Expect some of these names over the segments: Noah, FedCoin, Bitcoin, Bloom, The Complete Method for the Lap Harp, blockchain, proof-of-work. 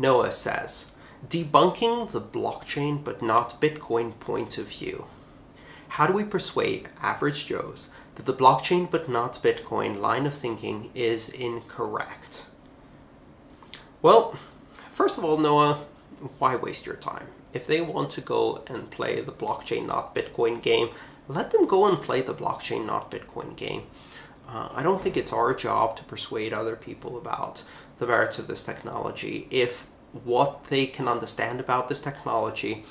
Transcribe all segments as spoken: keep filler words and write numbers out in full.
Noah says, debunking the blockchain but not Bitcoin point of view. How do we persuade average Joes that the blockchain but not Bitcoin line of thinking is incorrect? Well, first of all, Noah, why waste your time? If they want to go and play the blockchain not Bitcoin game, let them go and play the blockchain not Bitcoin game. Uh, I don't think it's our job to persuade other people about the merits of this technology if what they can understand about this technology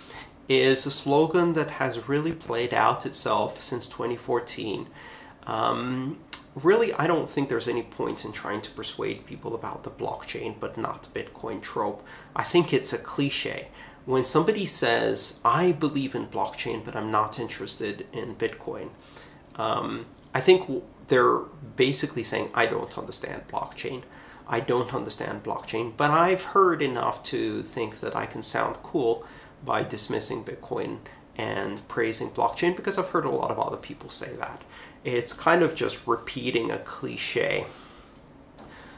is a slogan that has really played out itself since twenty fourteen. Um, really, I don't think there's any point in trying to persuade people about the blockchain but not Bitcoin trope. I think it's a cliche. When somebody says, I believe in blockchain but I'm not interested in Bitcoin, um, I think they're basically saying, I don't understand blockchain. I don't understand blockchain, but I've heard enough to think that I can sound cool by dismissing Bitcoin and praising blockchain, because I've heard a lot of other people say that. It's kind of just repeating a cliche.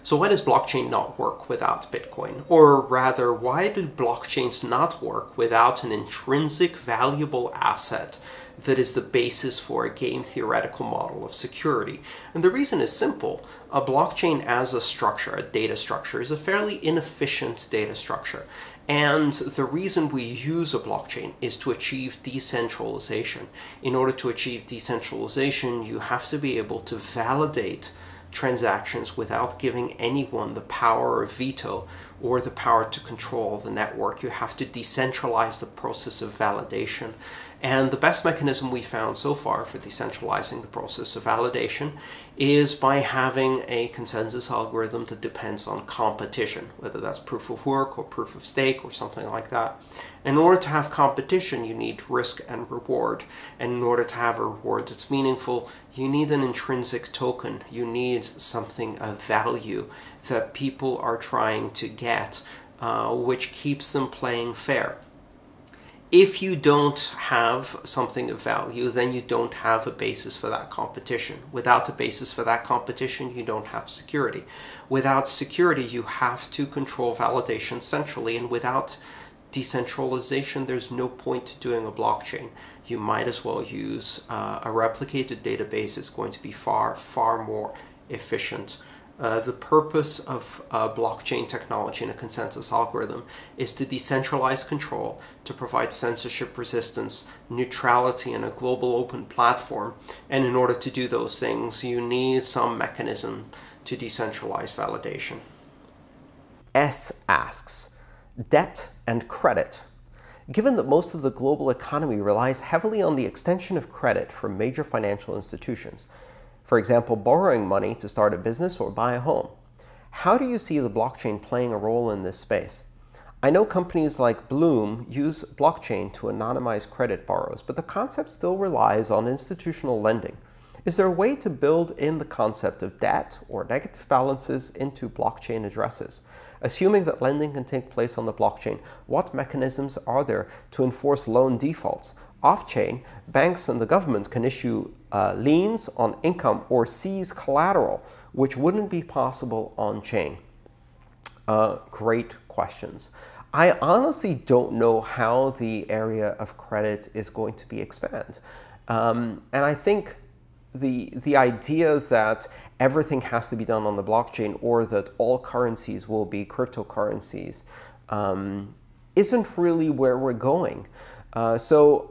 So why does blockchain not work without Bitcoin? Or rather, why do blockchains not work without an intrinsic valuable asset that is the basis for a game theoretical model of security? And the reason is simple. A blockchain as a structure, a data structure, is a fairly inefficient data structure. And the reason we use a blockchain is to achieve decentralization. In order to achieve decentralization, you have to be able to validate transactions without giving anyone the power of veto or the power to control the network. You have to decentralize the process of validation. And the best mechanism we found so far for decentralizing the process of validation is by having a consensus algorithm that depends on competition, whether that's proof of work or proof of stake or something like that. In order to have competition, you need risk and reward. And in order to have a reward that's meaningful, you need an intrinsic token. You need something of value that people are trying to get, uh, which keeps them playing fair. If you don't have something of value, then you don't have a basis for that competition. Without a basis for that competition, you don't have security. Without security, you have to control validation centrally, and without decentralization, there's no point to doing a blockchain. You might as well use uh, a replicated database. It's going to be far, far more efficient. Uh, the purpose of uh, blockchain technology and a consensus algorithm is to decentralize control, to provide censorship resistance, neutrality, and a global open platform. And in order to do those things, you need some mechanism to decentralize validation. S asks, debt and credit. Given that most of the global economy relies heavily on the extension of credit from major financial institutions, for example, borrowing money to start a business or buy a home. How do you see the blockchain playing a role in this space? I know companies like Bloom use blockchain to anonymize credit borrows, but the concept still relies on institutional lending. Is there a way to build in the concept of debt or negative balances into blockchain addresses? Assuming that lending can take place on the blockchain, what mechanisms are there to enforce loan defaults? Off-chain, banks and the government can issue uh, liens on income or seize collateral, which wouldn't be possible on-chain. Uh, great questions. I honestly don't know how the area of credit is going to be expanded. Um, and I think the, the idea that everything has to be done on the blockchain or that all currencies will be cryptocurrencies um, isn't really where we're going. Uh, so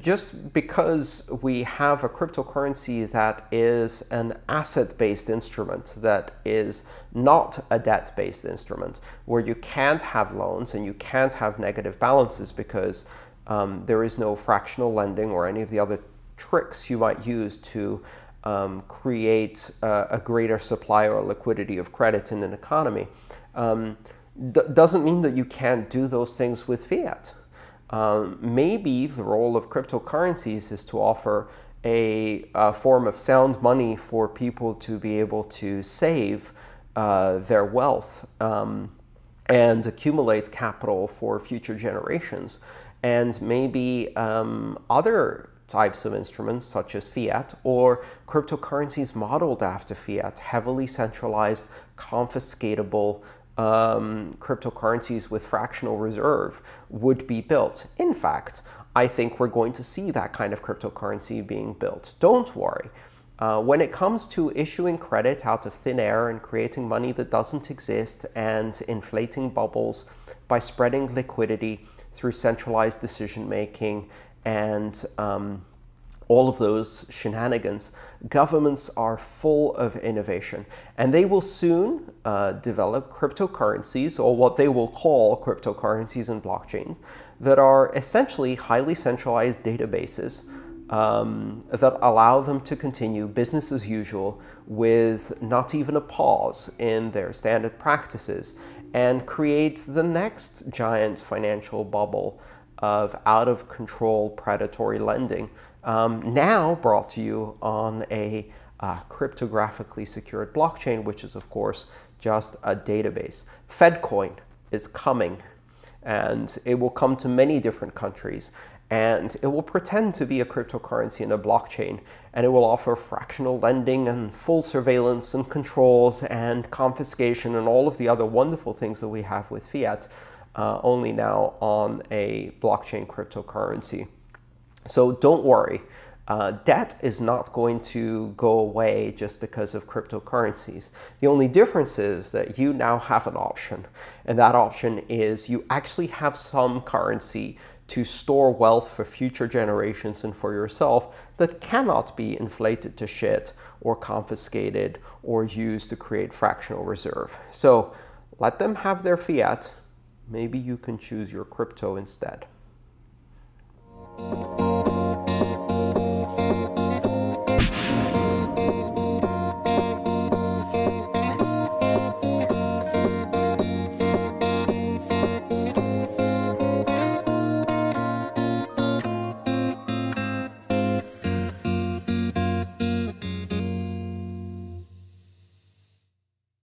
just because we have a cryptocurrency that is an asset-based instrument, that is not a debt-based instrument, where you can't have loans and you can't have negative balances because um, there is no fractional lending or any of the other tricks you might use to um, create uh, a greater supply or liquidity of credit in an economy, um, d- doesn't mean that you can't do those things with fiat. Um, maybe the role of cryptocurrencies is to offer a, a form of sound money for people to be able to save uh, their wealth um, and accumulate capital for future generations. And maybe um, other types of instruments, such as fiat or cryptocurrencies modeled after fiat, heavily centralized, confiscatable um, cryptocurrencies with fractional reserve would be built. In fact, I think we're going to see that kind of cryptocurrency being built. Don't worry. Uh, when it comes to issuing credit out of thin air and creating money that doesn't exist and inflating bubbles by spreading liquidity through centralized decision-making and um, all of those shenanigans, governments are full of innovation. And they will soon uh, develop cryptocurrencies, or what they will call cryptocurrencies and blockchains, that are essentially highly centralized databases Um, that allow them to continue business as usual with not even a pause in their standard practices, and create the next giant financial bubble of out-of-control predatory lending, um, now brought to you on a uh, cryptographically secured blockchain, which is, of course, just a database. FedCoin is coming, and it will come to many different countries. And it will pretend to be a cryptocurrency and a blockchain, and it will offer fractional lending and full surveillance and controls and confiscation and all of the other wonderful things that we have with fiat, uh, only now on a blockchain cryptocurrency. So don't worry. Uh, debt is not going to go away just because of cryptocurrencies. The only difference is that you now have an option, and that option is you actually have some currency to store wealth for future generations and for yourself that cannot be inflated to shit or confiscated or used to create fractional reserve. So let them have their fiat. Maybe you can choose your crypto instead.